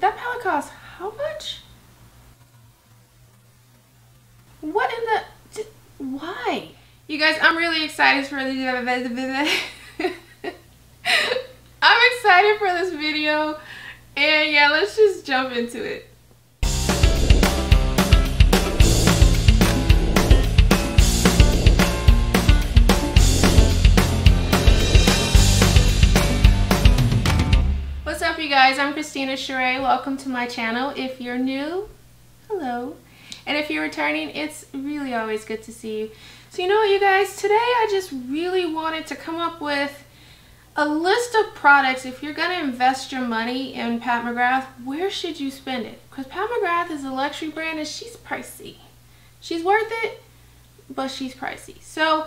That palette costs how much? What in the... Why? You guys, I'm really excited for the... I'm excited for this video. And yeah, let's just jump into it. What's up, you guys? I'm Christina Cherae. Welcome to my channel. If you're new, hello. And if you're returning, it's really always good to see you. So you know what, you guys? Today I just really wanted to come up with a list of products. If you're going to invest your money in Pat McGrath, where should you spend it? Because Pat McGrath is a luxury brand and she's pricey. She's worth it, but she's pricey. So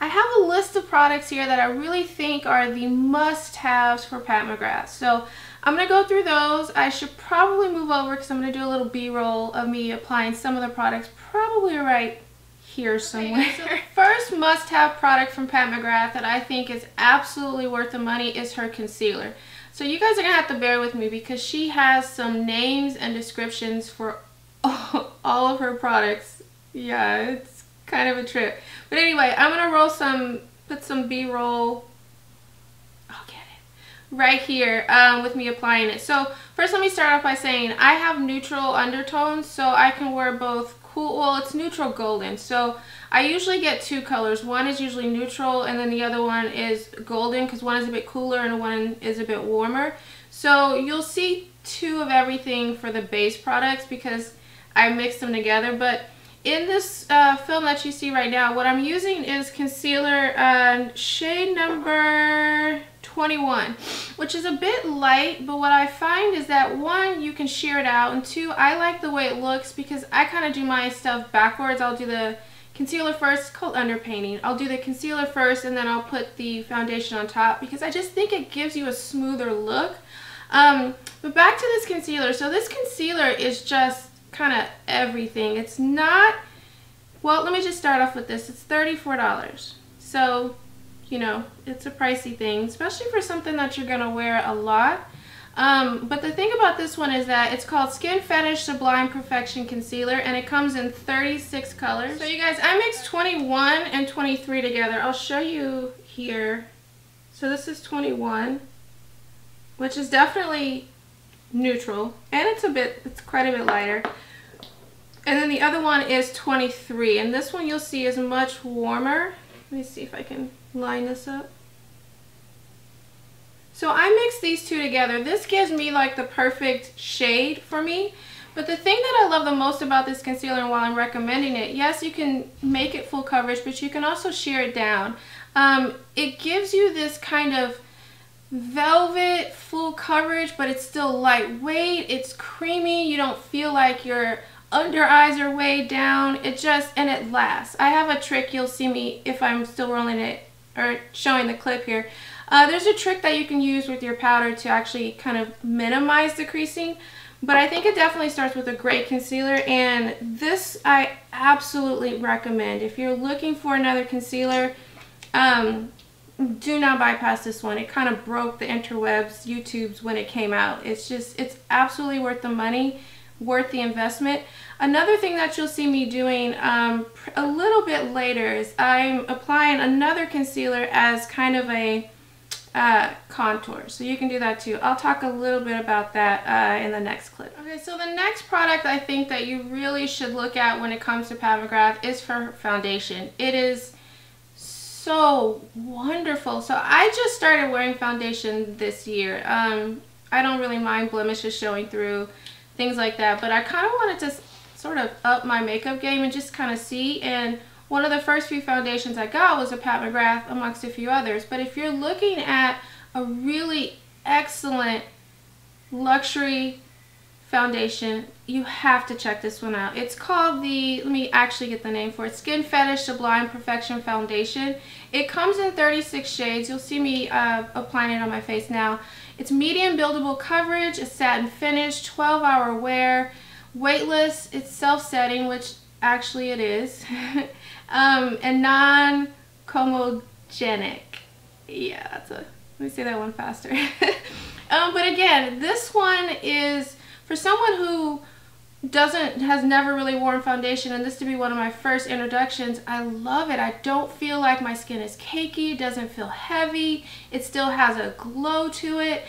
I have a list of products here that I really think are the must-haves for Pat McGrath. So I'm going to go through those. I should probably move over because I'm going to do a little B-roll of me applying some of the products, probably right here somewhere. Okay, so the first must-have product from Pat McGrath that I think is absolutely worth the money is her concealer. So you guys are gonna have to bear with me because she has some names and descriptions for all of her products. Yeah, it's kind of a trip. But anyway, I'm gonna roll some, put some B-roll, I'll get it, right here with me applying it. So first let me start off by saying I have neutral undertones, so I can wear both. Well, it's neutral golden, so I usually get two colors. One is usually neutral and then the other one is golden because one is a bit cooler and one is a bit warmer. So you'll see two of everything for the base products because I mix them together. But in this film that you see right now, what I'm using is concealer shade number 21, which is a bit light, but what I find is that one, you can sheer it out, and two, I like the way it looks because I kind of do my stuff backwards. I'll do the concealer first. It's called underpainting. I'll do the concealer first and then I'll put the foundation on top because I just think it gives you a smoother look. But back to this concealer. So this concealer is just kind of everything. It's not, well, let me just start off with this. It's $34. So you know, it's a pricey thing, especially for something that you're going to wear a lot. But the thing about this one is that it's called Skin Fetish Sublime Perfection Concealer, and it comes in 36 colors. So you guys, I mixed 21 and 23 together. I'll show you here. So this is 21, which is definitely neutral, and it's quite a bit lighter. And then the other one is 23, and this one you'll see is much warmer. Let me see if I can line this up. So I mix these two together. This gives me like the perfect shade for me. But the thing that I love the most about this concealer and while I'm recommending it, yes, you can make it full coverage, but you can also sheer it down. It gives you this kind of velvet full coverage, but it's still lightweight. It's creamy. You don't feel like you're under eyes are way down. It just, and it lasts. I have a trick, you'll see me if I'm still rolling it or showing the clip here. There's a trick that you can use with your powder to actually kind of minimize the creasing, but I think it definitely starts with a great concealer, and this I absolutely recommend. If you're looking for another concealer, do not bypass this one. It kind of broke the interwebs, YouTubes, when it came out. It's just, it's absolutely worth the money. Worth the investment. Another thing that you'll see me doing a little bit later is I'm applying another concealer as kind of a contour. So you can do that too. I'll talk a little bit about that in the next clip. Okay, so the next product I think that you really should look at when it comes to Pat McGrath is her foundation. It is so wonderful. So I just started wearing foundation this year. I don't really mind blemishes showing through, things like that, but I kind of wanted to sort of up my makeup game and just kind of see, and one of the first few foundations I got was a Pat McGrath amongst a few others. But if you're looking at a really excellent luxury foundation, you have to check this one out. It's called the, let me actually get the name for it, Skin Fetish Sublime Perfection Foundation. It comes in 36 shades. You'll see me applying it on my face now. It's medium buildable coverage, a satin finish, 12-hour wear, weightless, it's self-setting, which actually it is, and non-comedogenic. Yeah, that's a, let me say that one faster. But again, this one is For someone who has never really worn foundation, and this to be one of my first introductions, I love it. I don't feel like my skin is cakey, it doesn't feel heavy, it still has a glow to it.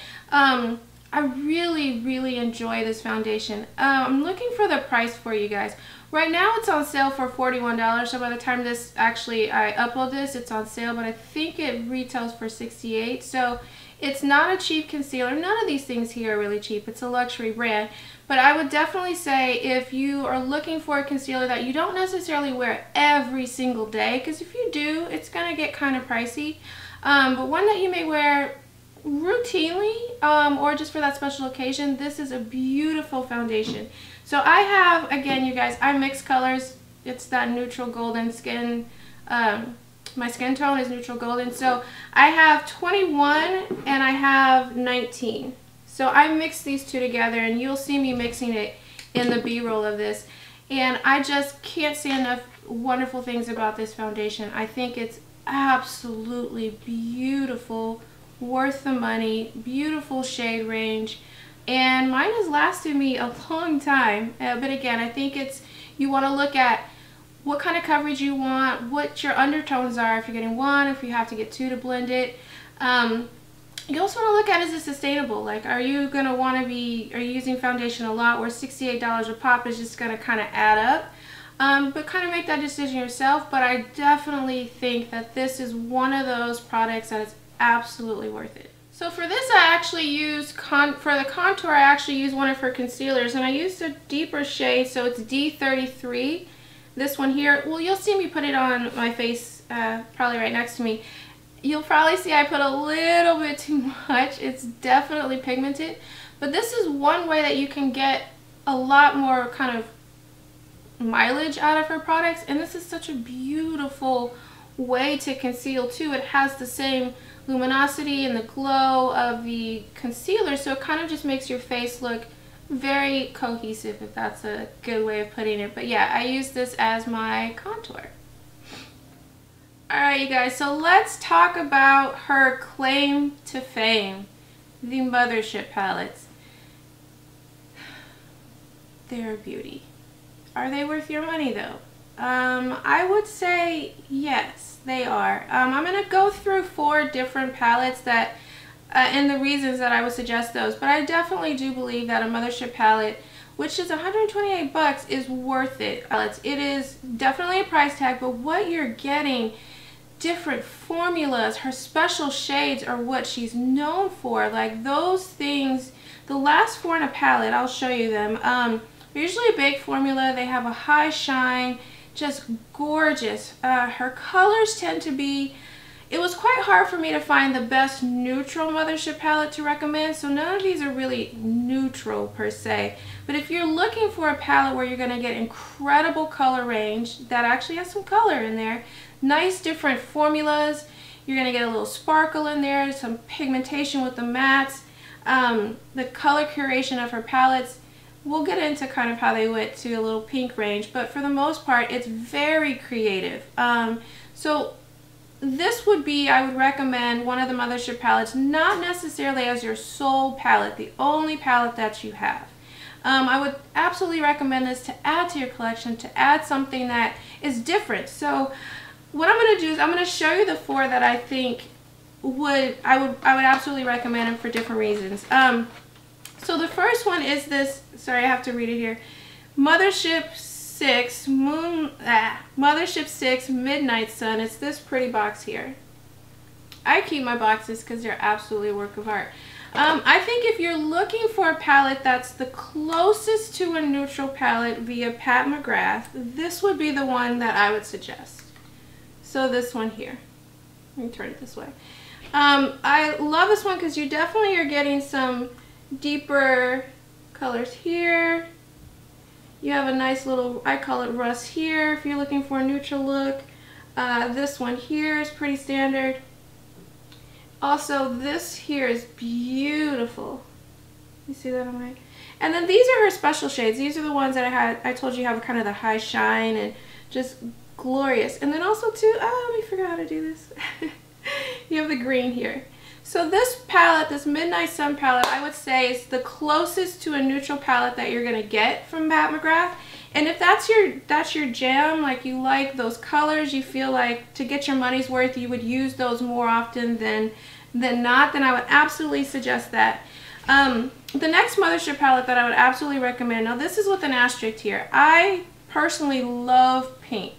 I really, really enjoy this foundation. I'm looking for the price for you guys. Right now it's on sale for $41, so by the time this I upload this, it's on sale, but I think it retails for $68, so it's not a cheap concealer. None of these things here are really cheap. It's a luxury brand, but I would definitely say if you are looking for a concealer that you don't necessarily wear every single day, because if you do, it's going to get kind of pricey, but one that you may wear routinely or just for that special occasion, this is a beautiful foundation. So I have, again you guys, I mix colors. It's that neutral golden skin, my skin tone is neutral golden, so I have 21 and I have 19. So I mix these two together, and you'll see me mixing it in the b-roll of this, and I just can't say enough wonderful things about this foundation. I think it's absolutely beautiful, worth the money, beautiful shade range, and mine has lasted me a long time. But again, I think it's, you want to look at what kind of coverage you want, what your undertones are, if you're getting one, if you have to get two to blend it. You also want to look at, is it sustainable? Like, are you going to want to be, are you using foundation a lot, where $68 a pop is just going to kind of add up? But kind of make that decision yourself. But I definitely think that this is one of those products that is absolutely worth it. So for this, I actually use, for the contour, I actually use one of her concealers, and I used a deeper shade, so it's D33. This one here, well, you'll see me put it on my face, probably right next to me. You'll probably see I put a little bit too much. It's definitely pigmented, but this is one way that you can get a lot more kind of mileage out of her products, and this is such a beautiful way to conceal too. It has the same luminosity and the glow of the concealer, so it kind of just makes your face look very cohesive, if that's a good way of putting it. But yeah, I use this as my contour. Alright you guys, so let's talk about her claim to fame, the Mothership palettes. They're a beauty. Are they worth your money though? I would say yes, they are. I'm going to go through 4 different palettes that and the reasons that I would suggest those, but I definitely do believe that a Mothership palette, which is $128, is worth it. It is definitely a price tag, but what you're getting, different formulas, her special shades are what she's known for. Like those things, the last 4 in a palette, I'll show you them. They're usually a big formula. They have a high shine, just gorgeous. Her colors tend to be, it was quite hard for me to find the best neutral Mothership palette to recommend, so none of these are really neutral per se. But if you're looking for a palette where you're going to get incredible color range that actually has some color in there, nice different formulas, you're going to get a little sparkle in there, some pigmentation with the mattes, the color curation of her palettes. We'll get into kind of how they went to a little pink range, but for the most part, it's very creative. So this would be, I would recommend one of the Mothership palettes, not necessarily as your sole palette, the only palette that you have. I would absolutely recommend this to add to your collection, to add something that is different. So what I'm going to do is I'm going to show you the 4 that I think I would absolutely recommend them for different reasons. So the first one is this, sorry I have to read it here, Mothership 6 Midnight Sun. It's this pretty box here. I keep my boxes because they're absolutely a work of art. I think if you're looking for a palette that's the closest to a neutral palette via Pat McGrath, this would be the one that I would suggest. So this one here. Let me turn it this way. I love this one because you definitely are getting some deeper colors here. You have a nice little, I call it rust here, if you're looking for a neutral look. This one here is pretty standard. Also, this here is beautiful. You see that on my... And then these are her special shades. These are the ones that I told you have kind of the high shine and just glorious. And then also too, oh, we forgot how to do this. You have the green here. So this palette, this Midnight Sun palette, I would say is the closest to a neutral palette that you're going to get from Pat McGrath. And if that's your jam, like you like those colors, you feel like to get your money's worth, you would use those more often than not, then I would absolutely suggest that. The next Mothership palette that I would absolutely recommend, now this is with an asterisk here. I personally love pink.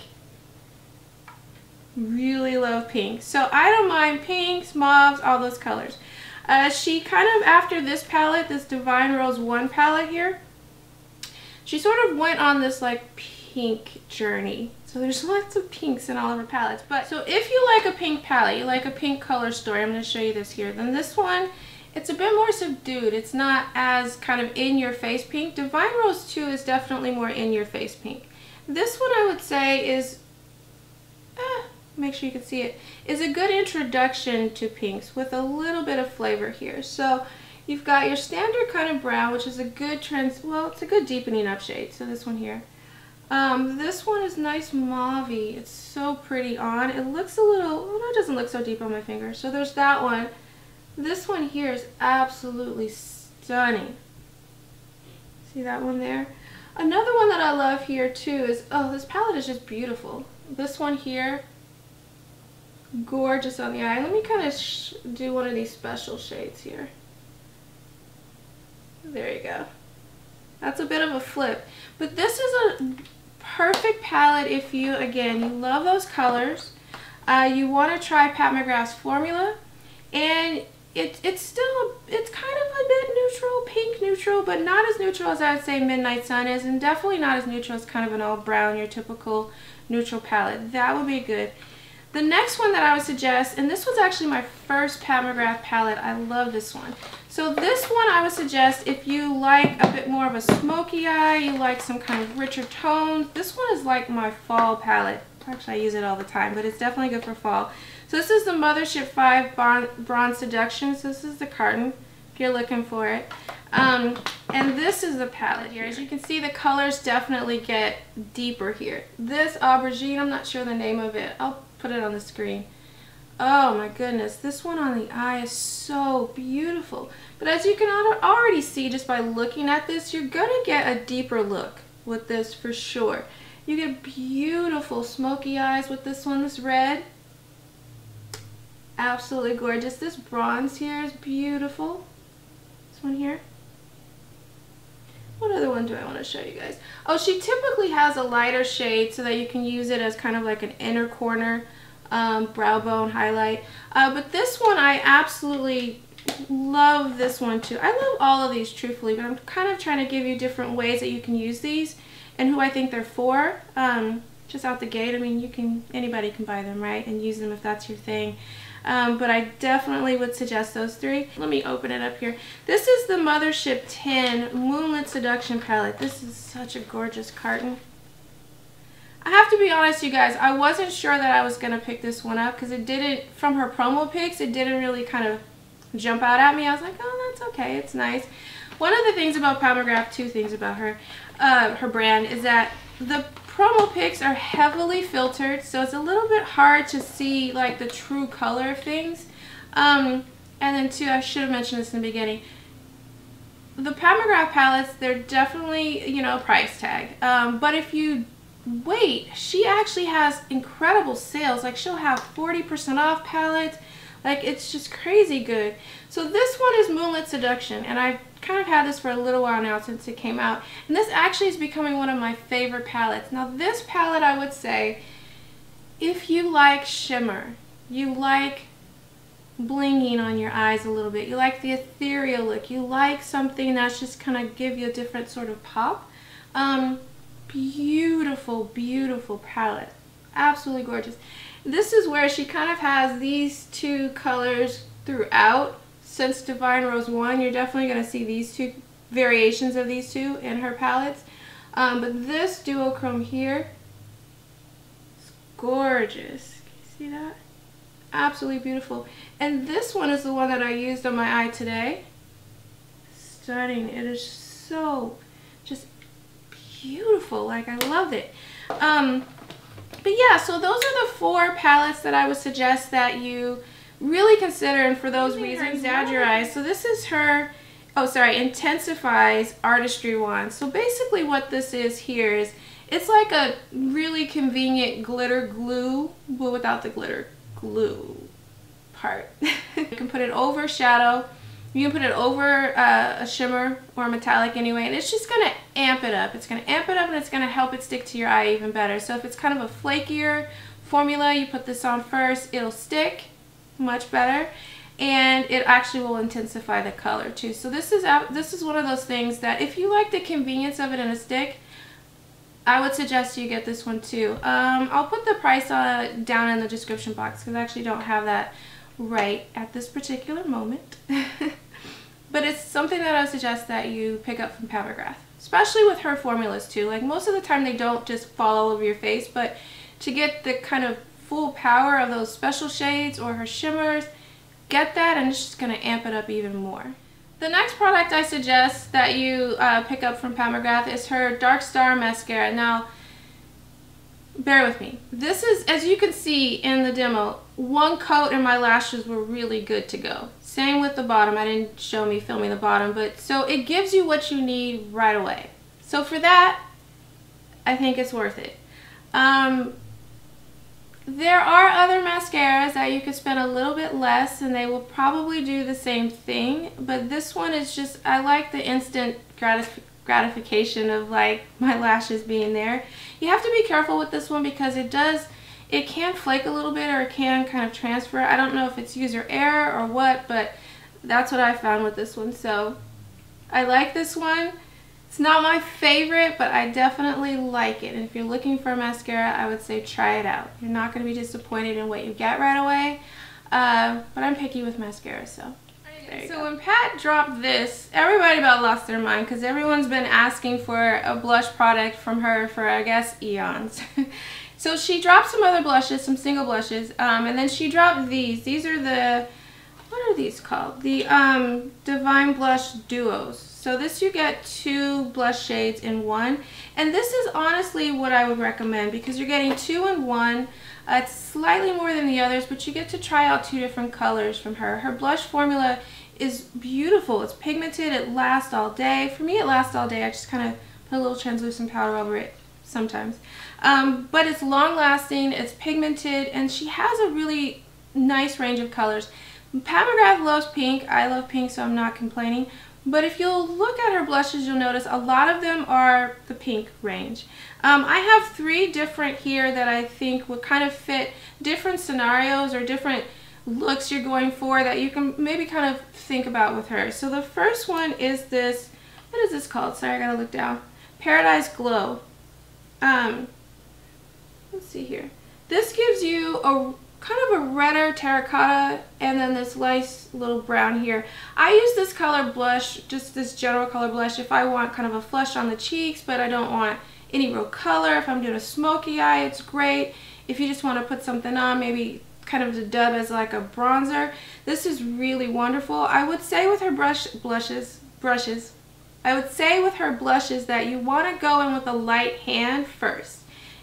Really love pink. So I don't mind pinks, mauves, all those colors. She kind of, after this palette, this Divine Rose 1 palette here, she sort of went on this like pink journey. So there's lots of pinks in all of her palettes. But so if you like a pink palette, you like a pink color story, I'm going to show you this here. Then this one, it's a bit more subdued. It's not as kind of in your face pink. Divine Rose 2 is definitely more in your face pink. This one I would say is make sure you can see it, is a good introduction to pinks with a little bit of flavor here. So you've got your standard kind of brown, which is a good it's a good deepening up shade. So this one here, this one is nice mauvey. It's so pretty on. It looks a little, well, it doesn't look so deep on my finger. So there's that one. This one here is absolutely stunning. See that one there? Another one that I love here too is, oh, this palette is just beautiful. This one here, gorgeous on the eye. Let me kind of do one of these special shades here. There you go. That's a bit of a flip. But this is a perfect palette if you, again, you love those colors. You want to try Pat McGrath's formula. And it's still, it's kind of a bit neutral, pink neutral, but not as neutral as I would say Midnight Sun is, and definitely not as neutral as kind of an all brown, your typical neutral palette. That would be good. The next one that I would suggest, and this was actually my first Pat McGrath palette. I love this one. So this one I would suggest if you like a bit more of a smoky eye, you like some kind of richer tones. This one is like my fall palette. Actually, I use it all the time, but it's definitely good for fall. So this is the Mothership 5 Bronze Seduction. So this is the carton if you're looking for it. And this is the palette here. As you can see, the colors definitely get deeper here. This aubergine, I'm not sure the name of it. I'll put it on the screen. Oh my goodness, this one on the eye is so beautiful. But as you can already see just by looking at this, you're going to get a deeper look with this for sure. You get beautiful smoky eyes with this one, this red. Absolutely gorgeous. This bronze here is beautiful. This one here. What other one do I want to show you guys? Oh, she typically has a lighter shade so that you can use it as kind of like an inner corner brow bone highlight. But this one, I absolutely love this one too. I love all of these truthfully, but I'm kind of trying to give you different ways that you can use these and who I think they're for. Just out the gate, I mean, you can, anybody can buy them, right, and use them if that's your thing. But I definitely would suggest those three. Let me open it up here. This is the Mothership 10 Moonlit Seduction palette. This is such a gorgeous carton. I have to be honest, you guys, I wasn't sure that I was going to pick this one up because it didn't, from her promo pics, it didn't really kind of jump out at me. I was like, oh, that's okay, it's nice. One of the things about Pat McGrath, two things about her, her brand, is that the promo pics are heavily filtered, so it's a little bit hard to see like the true color of things. And then too, I should have mentioned this in the beginning, the Pat McGrath palettes, they're definitely, you know, price tag. But if you wait, she actually has incredible sales. Like she'll have 40% off palettes. Like it's just crazy good. So this one is Moonlit Seduction, and I've kind of had this for a little while now since it came out, and this actually is becoming one of my favorite palettes. Now this palette, I would say, if you like shimmer, you like blinging on your eyes a little bit, you like the ethereal look, you like something that's just kind of give you a different sort of pop, beautiful, beautiful palette. Absolutely gorgeous. This is where she kind of has these two colors throughout. Since Divine Rose 1, you're definitely going to see these two variations of these two in her palettes. But this duochrome here is gorgeous. Can you see that? Absolutely beautiful. And this one is the one that I used on my eye today. Stunning. It is so just beautiful. Like, I love it. But yeah, so those are the four palettes that I would suggest that you really consider, and for those reasons, dad your eyes. So this is her, oh sorry, Intensifies Artistry wand. So basically what this is here is, it's like a really convenient glitter glue, but without the glitter glue part. You can put it over shadow, you can put it over a shimmer or a metallic anyway, and it's just gonna amp it up. It's gonna amp it up and it's gonna help it stick to your eye even better. So if it's kind of a flakier formula, you put this on first, it'll stick much better, and it actually will intensify the color too. So this is one of those things that if you like the convenience of it in a stick, I would suggest you get this one too. I'll put the price down in the description box because I actually don't have that right at this particular moment. But it's something that I would suggest that you pick up from Pat McGrath, especially with her formulas too. Like most of the time they don't just fall all over your face, but to get the kind of full power of those special shades or her shimmers, get that, and it's just going to amp it up even more. The next product I suggest that you pick up from Pat McGrath is her Dark Star Mascara. Now, bear with me. This is, as you can see in the demo, one coat and my lashes were really good to go. Same with the bottom. I didn't show me filming the bottom, but so it gives you what you need right away. So for that, I think it's worth it. There are other mascaras that you could spend a little bit less and they will probably do the same thing, but this one is just, I like the instant gratification of like my lashes being there. You have to be careful with this one because it can flake a little bit, or it can kind of transfer. I don't know if it's user error or what, but that's what I found with this one. So I like this one. It's not my favorite, but I definitely like it. And if you're looking for a mascara, I would say try it out. You're not going to be disappointed in what you get right away. But I'm picky with mascara, so there you go. So when Pat dropped this, everybody about lost their mind because everyone's been asking for a blush product from her for, I guess, eons. So she dropped some other blushes, some single blushes, and then she dropped these. These are the, what are these called? The Divine Blush Duos. So this, you get two blush shades in one, and this is honestly what I would recommend because you're getting two in one. It's slightly more than the others, but you get to try out two different colors from her. Her blush formula is beautiful. It's pigmented. It lasts all day. For me, it lasts all day. I just kind of put a little translucent powder over it sometimes. But it's long-lasting. It's pigmented, and she has a really nice range of colors. Pat McGrath loves pink. I love pink, so I'm not complaining. But if you'll look at her blushes, you'll notice a lot of them are the pink range. I have three different here that I think would kind of fit different scenarios or different looks you're going for that you can maybe kind of think about with her. So the first one is this, what is this called? Sorry, I gotta look down. Paradise Glow. Let's see here. This gives you a kind of a redder terracotta, and then this nice little brown here. I use this color blush, just this general color blush, if I want kind of a flush on the cheeks, but I don't want any real color. If I'm doing a smoky eye, it's great. If you just want to put something on, maybe kind of to dub as like a bronzer, this is really wonderful. I would say with her blushes that you want to go in with a light hand first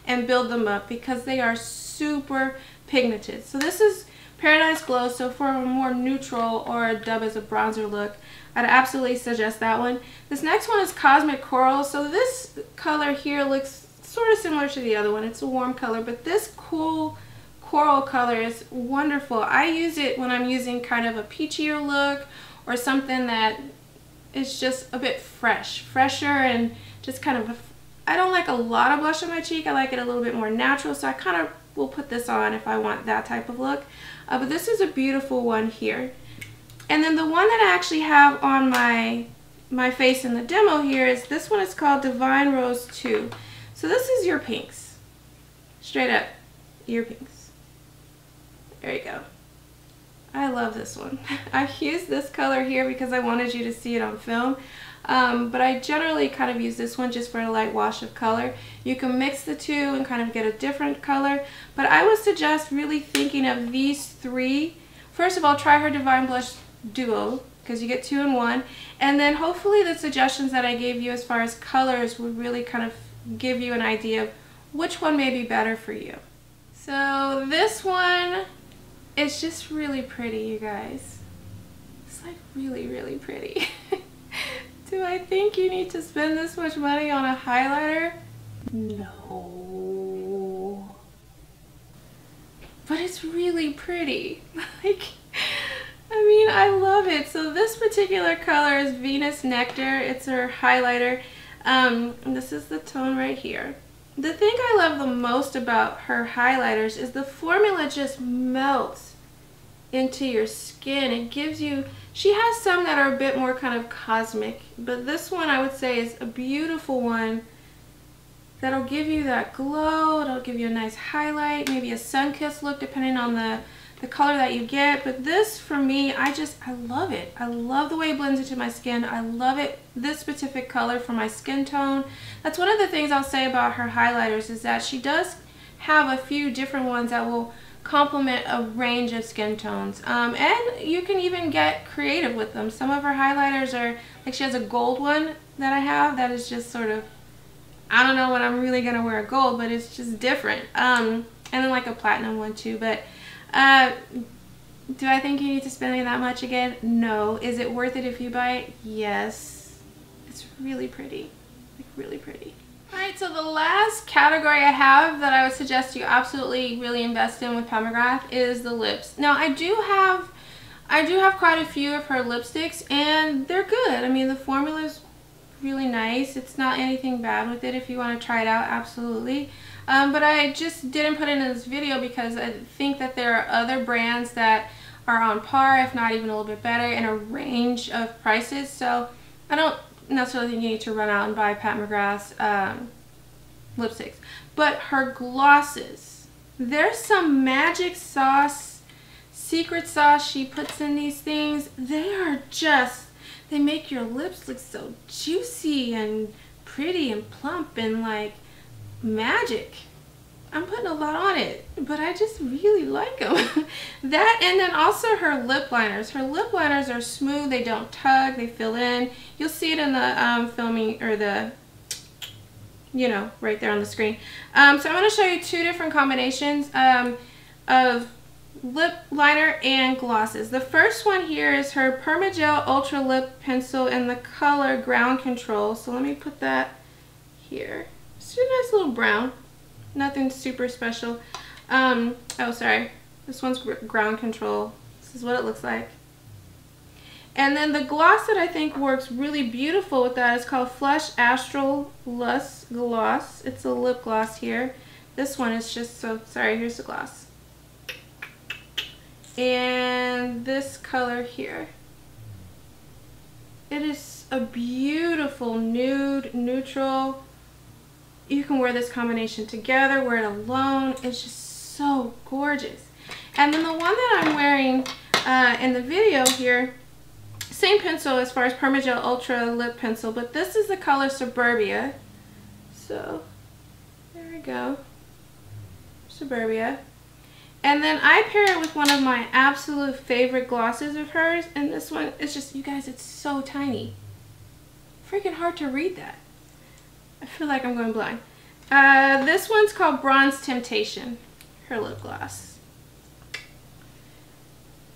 and build them up because they are super pigmented. So this is Paradise Glow, so for a more neutral or a dub as a bronzer look, I'd absolutely suggest that one. This next one is Cosmic Coral. So this color here looks sort of similar to the other one. It's a warm color, but this cool coral color is wonderful. I use it when I'm using kind of a peachier look or something that is just a bit fresher and just kind of a, I don't like a lot of blush on my cheek. I like it a little bit more natural, so I kind of will put this on if I want that type of look. But this is a beautiful one here. And then the one that I actually have on my face in the demo here is this one. Is called Divine Rose 2. So this is your pinks. Straight up, your pinks. There you go. I love this one. I've used this color here because I wanted you to see it on film. But I generally kind of use this one just for a light wash of color. You can mix the two and kind of get a different color, but I would suggest really thinking of these three. First of all, try her Divine Blush Duo because you get two in one, and then hopefully the suggestions that I gave you as far as colors would really kind of give you an idea of which one may be better for you. So this one It's just really pretty, you guys. It's like really, really pretty. Do I think you need to spend this much money on a highlighter? No. But it's really pretty. Like, I mean, I love it. So this particular color is Venus Nectar. It's her highlighter. And this is the tone right here. The thing I love the most about her highlighters is the formula just melts into your skin. It gives you, she has some that are a bit more kind of cosmic, but this one I would say is a beautiful one that'll give you that glow, it'll give you a nice highlight, maybe a sun-kissed look depending on the color that you get. But this, for me, I love it. I love the way it blends into my skin. I love it, this specific color for my skin tone. That's one of the things I'll say about her highlighters, is that she does have a few different ones that will complement a range of skin tones, and you can even get creative with them. Some of her highlighters are, like, she has a gold one that I have that is just sort of, I don't know when I'm really gonna wear a gold, but it's just different, and then like a platinum one too. But do I think you need to spend that much again? No. Is it worth it if you buy it? Yes. It's really pretty, like really pretty. Alright, so the last category I have that I would suggest you absolutely really invest in with Pat McGrath is the lips. Now I do have quite a few of her lipsticks, and they're good. I mean, the formula is really nice. It's not anything bad with it. If you want to try it out, absolutely. But I just didn't put it in this video because I think that there are other brands that are on par, if not even a little bit better, in a range of prices. So I don't necessarily think you need to run out and buy Pat McGrath's lipsticks. But her glosses, there's some magic sauce, secret sauce she puts in these things. They are just, they make your lips look so juicy and pretty and plump and like magic. I'm putting a lot on it, but I just really like them. That, and then also her lip liners. Her lip liners are smooth. They don't tug. They fill in. You'll see it in the filming, or the, you know, right there on the screen. So I'm going to show you two different combinations of lip liner and glosses. The first one here is her Permagel Ultra Lip Pencil in the color Ground Control. So let me put that here. It's just a nice little brown. Nothing super special. Oh, sorry. This one's Ground Control. This is what it looks like. And then the gloss that I think works really beautiful with that is called Flush Astral Lust Gloss. It's a lip gloss here. This one is just so, sorry, here's the gloss. And this color here. It is a beautiful nude, neutral. You can wear this combination together, wear it alone. It's just so gorgeous. And then the one that I'm wearing in the video here, same pencil as far as Permagel Ultra Lip Pencil, but this is the color Suburbia. So there we go, Suburbia. And then I pair it with one of my absolute favorite glosses of hers, and this one is just, you guys, it's so tiny. Freaking hard to read that. I feel like I'm going blind. This one's called Bronze Temptation, her lip gloss.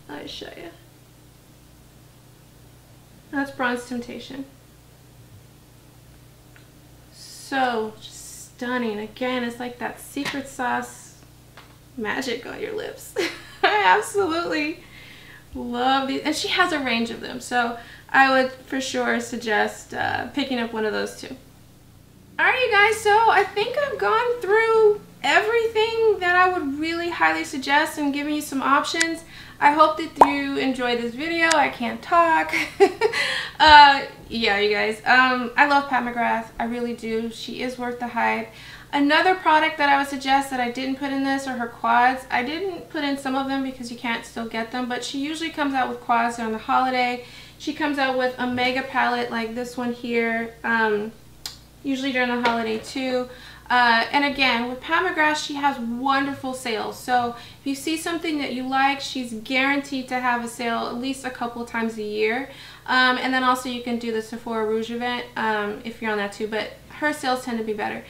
I'll show you. That's Bronze Temptation. So just stunning. Again, it's like that secret sauce magic on your lips. I absolutely love these. And she has a range of them. So I would for sure suggest picking up one of those two. Alright, you guys, so I think I've gone through everything that I would really highly suggest and giving you some options. I hope that you enjoyed this video. I can't talk. Yeah, you guys, I love Pat McGrath. I really do. She is worth the hype. Another product that I would suggest that I didn't put in this are her quads. I didn't put in some of them because you can't still get them, but she usually comes out with quads during the holiday. She comes out with a mega palette like this one here. Usually during the holiday too. And again, with Pat McGrath, she has wonderful sales. So if you see something that you like, she's guaranteed to have a sale at least a couple times a year. And then also you can do the Sephora Rouge event if you're on that too, but her sales tend to be better.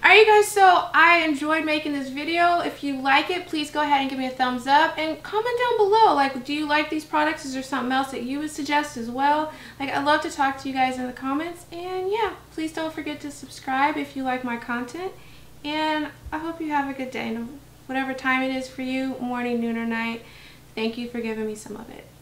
Alright you guys, so I enjoyed making this video. If you like it, please go ahead and give me a thumbs up and comment down below, like, do you like these products? Is there something else that you would suggest as well? Like, I love to talk to you guys in the comments. And yeah, please don't forget to subscribe if you like my content, and I hope you have a good day, whatever time it is for you, morning, noon, or night. Thank you for giving me some of it.